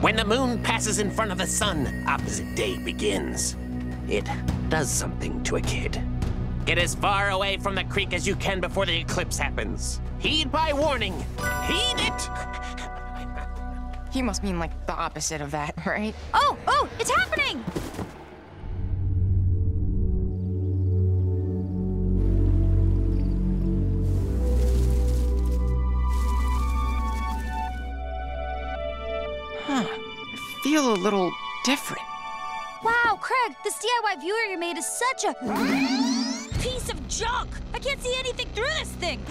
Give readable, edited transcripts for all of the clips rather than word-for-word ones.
When the moon passes in front of the sun, opposite day begins. It does something to a kid. Get as far away from the creek as you can before the eclipse happens. Heed my warning. Heed it! He must mean like the opposite of that, right? Oh, it's happening! Feel a little different. Wow, Craig, this DIY viewer you made is such a piece of junk. I can't see anything through this thing.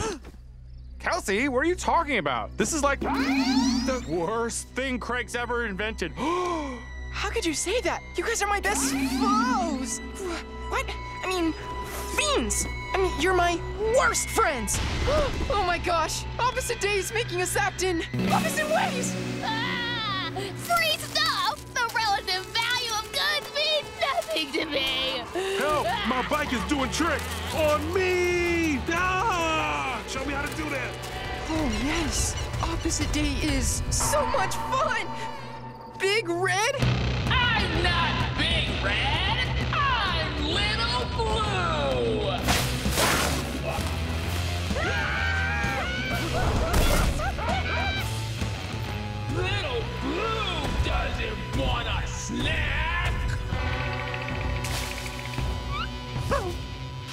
Kelsey, what are you talking about? This is like the worst thing Craig's ever invented. How could you say that? You guys are my best foes. What? I mean, fiends. I mean, you're my worst friends. Oh my gosh, opposite days making us act in opposite ways. Free stuff! The relative value of goods means nothing to me! Help! My bike is doing tricks on me! Ah! Show me how to do that! Oh, yes! Opposite day is so much fun! Big Red? I'm not Big Red! I'm Little Blue! Little Blue doesn't want a snack! Oh,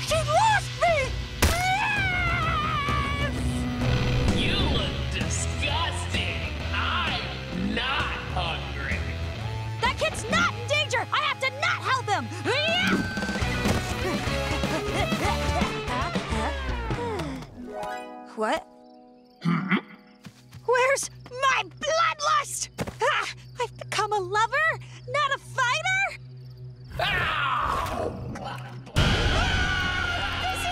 she lost me! Yes! You look disgusting! I'm not hungry! That kid's not in danger! I have to not help him! What? Where's my bloodlust? Ah, I've become a lover, not a fighter? This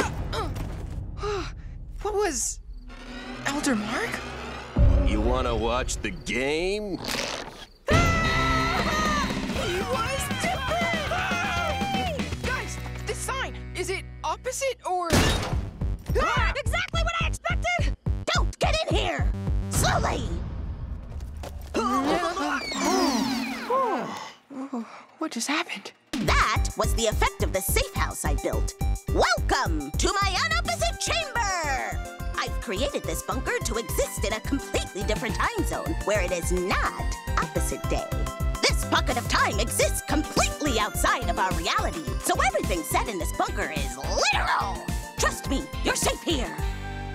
is awesome! What was Elder Mark? You wanna watch the game? He was different! Guys, this sign, is it opposite or? Exactly what I expected! Don't get in here! Slowly! What just happened? That was the effect of the safe house I built. Welcome to my unopposite chamber! I've created this bunker to exist in a completely different time zone where it is not opposite day. This pocket of time exists completely outside of our reality, so everything said in this bunker is literal! Trust me, you're safe here!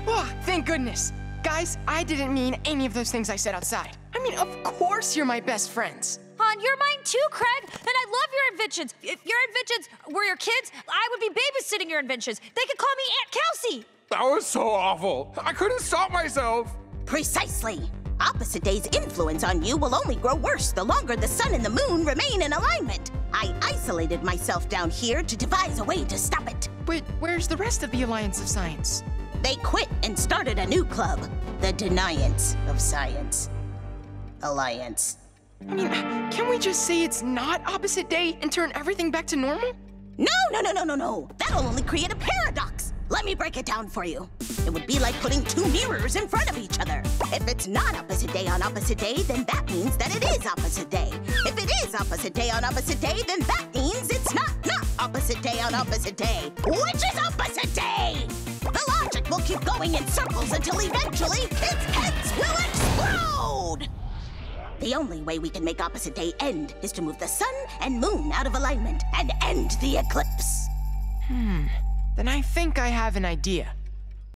Oh, thank goodness. Guys, I didn't mean any of those things I said outside. I mean, of course you're my best friends. On your mind too, Craig, and I love your inventions. If your inventions were your kids, I would be babysitting your inventions. They could call me Aunt Kelsey. That was so awful. I couldn't stop myself. Precisely. Opposite day's influence on you will only grow worse the longer the sun and the moon remain in alignment. I isolated myself down here to devise a way to stop it. But where's the rest of the Alliance of Science? They quit and started a new club, the Deniance of Science. Alliance. I mean, can we just say it's not opposite day and turn everything back to normal? No. That'll only create a paradox. Let me break it down for you. It would be like putting two mirrors in front of each other. If it's not opposite day on opposite day, then that means that it is opposite day. If it is opposite day on opposite day, then that means it's not opposite day on opposite day. Which is opposite day? The logic will keep going in circles until eventually kids' heads will explode! The only way we can make opposite day end is to move the sun and moon out of alignment and end the eclipse. Then I think I have an idea.